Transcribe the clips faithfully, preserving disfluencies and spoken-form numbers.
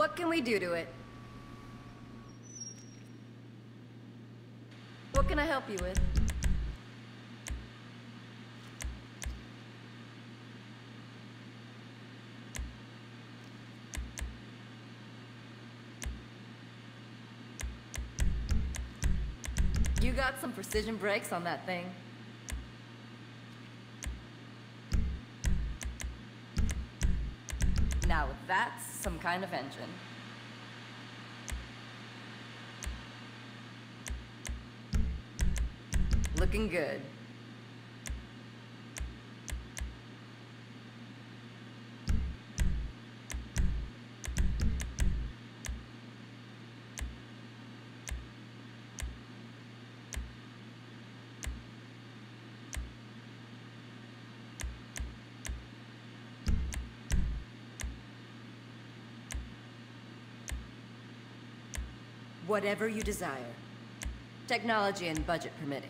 What can we do to it? What can I help you with? You got some precision brakes on that thing. Now that's some kind of engine. Looking good. Whatever you desire. Technology and budget permitting.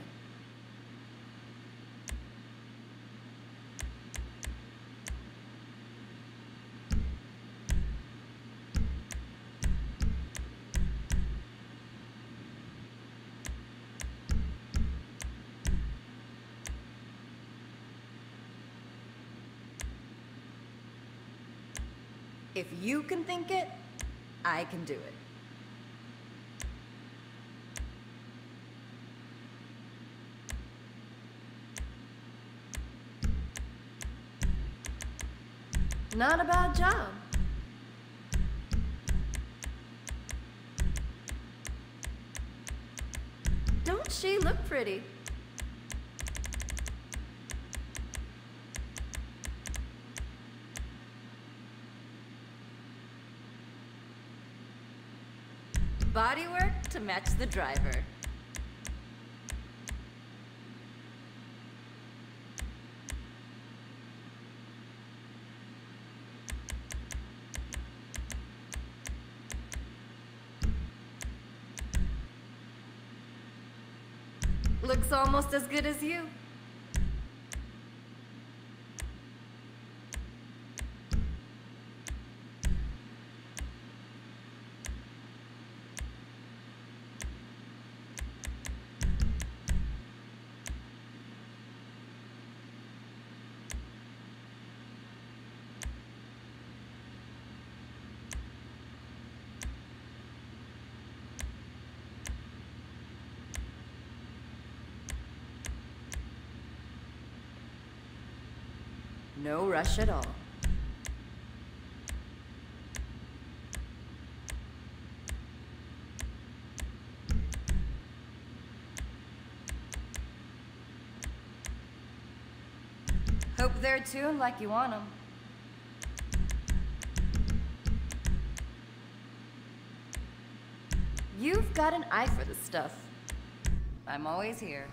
If you can think it, I can do it. Not a bad job. Don't she look pretty? Bodywork to match the driver. Looks almost as good as you. No rush at all. Hope they're tuned like you want them. You've got an eye for this stuff. I'm always here.